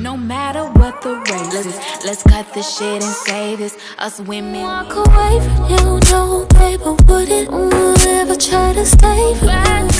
No matter what the race is, let's cut the shit and say this. Us women walk away from you, no, babe, I wouldn't ever try to stay for you.